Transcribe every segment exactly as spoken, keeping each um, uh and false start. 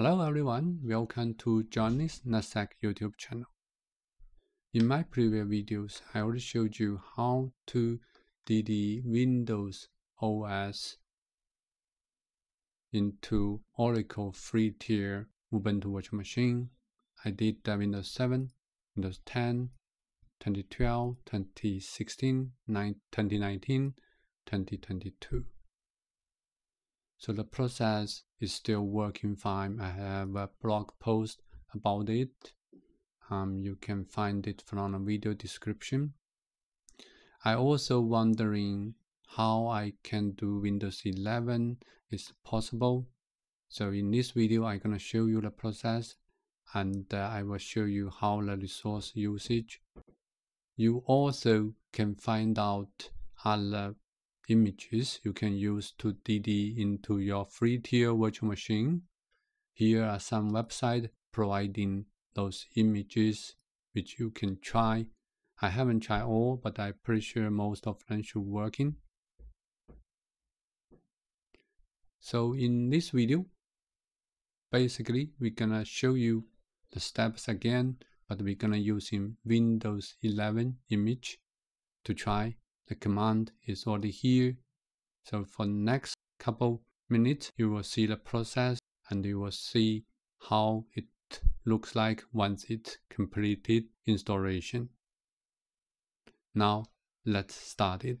Hello everyone, welcome to Johnny's NetSec YouTube channel. In my previous videos, I already showed you how to D D Windows O S into Oracle Free Tier Ubuntu virtual machine. I did the Windows seven, Windows ten, twenty twelve, twenty sixteen, twenty nineteen, twenty twenty-two. So the process is still working fine. I have a blog post about it. Um, you can find it from the video description. I also wondering how I can do Windows eleven is possible. So in this video, I'm gonna show you the process, and uh, I will show you how the resource usage. You also can find out other images you can use to D D into your free tier virtual machine. Here are some websites providing those images which you can try. I haven't tried all, but I'm pretty sure most of them should working. So in this video, basically we're gonna show you the steps again, but we're gonna use in Windows eleven image to try. The command is already here. So for next couple minutes, you will see the process and you will see how it looks like once it's completed installation. Now let's start it.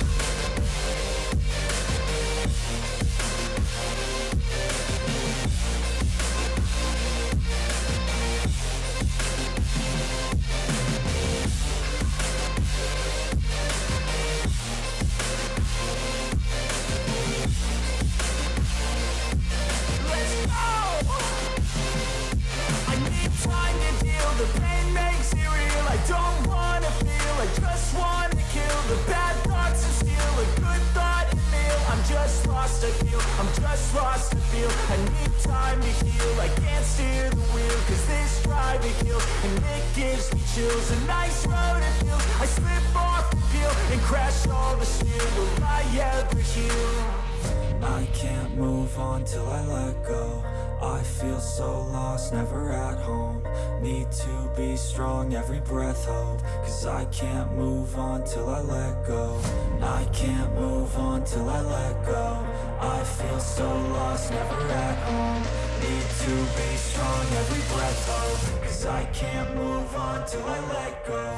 Chills, a nice road it feels. I slip off the field and crash all the steel. Will I ever heal? I can't move on till I let go. I feel so lost, never at home. Need to be strong, every breath hold. Cause I can't move on till I let go. I can't move on till I let go. I feel so lost, never at home. Need to be strong, every breath hold. Cause I can't move on till I let go.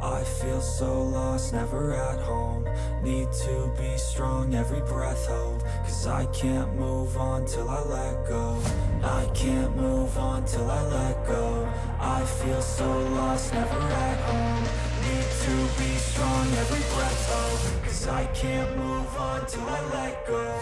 I feel so lost, never at home. Need to be strong, every breath hold. Cause I can't move on till I let go. I can't move on till I let go. I feel so lost, never at home. Need to be strong, every breath hold. Cause I can't move on till I let go.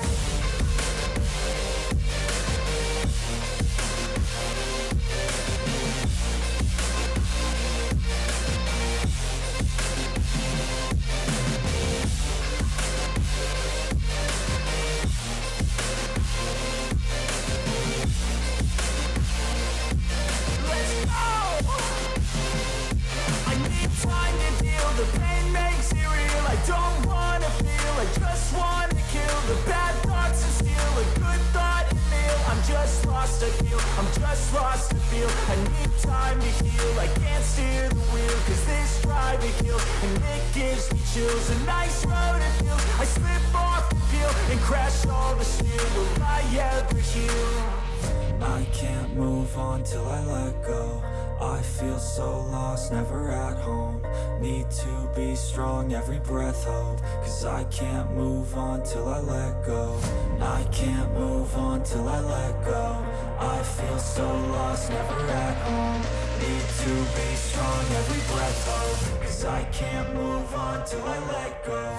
Till I let go, I feel so lost, never at home. Need to be strong, every breath hold. Cause I can't move on till I let go. I can't move on till I let go. I feel so lost, never at home. Need to be strong, every breath hold. Cause I can't move on till I let go.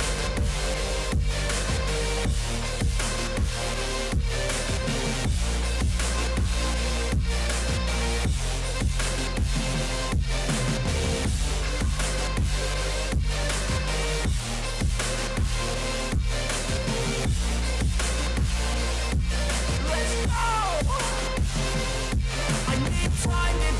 I can't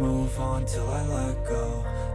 move on till I let go.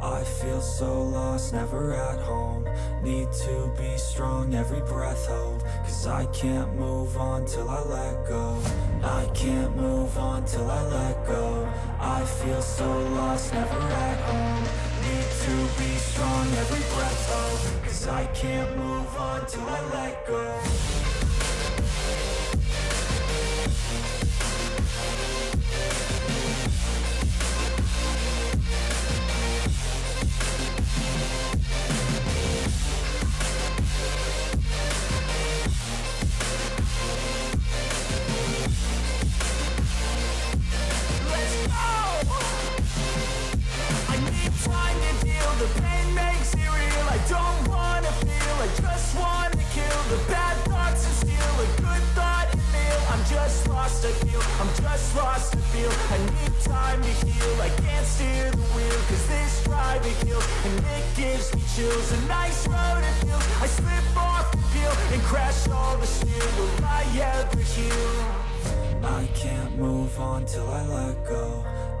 I feel so lost, never at home. Need to be strong, every breath hold. Cause I can't move on till I let go. I can't move on till I let go. I feel so lost, never at home. Need to be strong, every breath hold. Cause I can't move on till I let go. I can't move on till I let go. I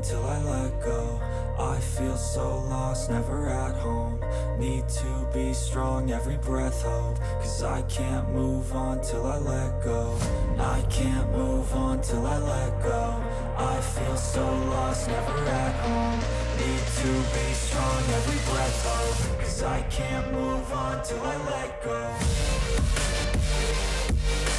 Till I let go, I feel so lost, never at home. Need to be strong, every breath hold, cause I can't move on till I let go. I can't move on till I let go. I feel so lost, never at home. Need to be strong, every breath hold, cause I can't move on till I let go.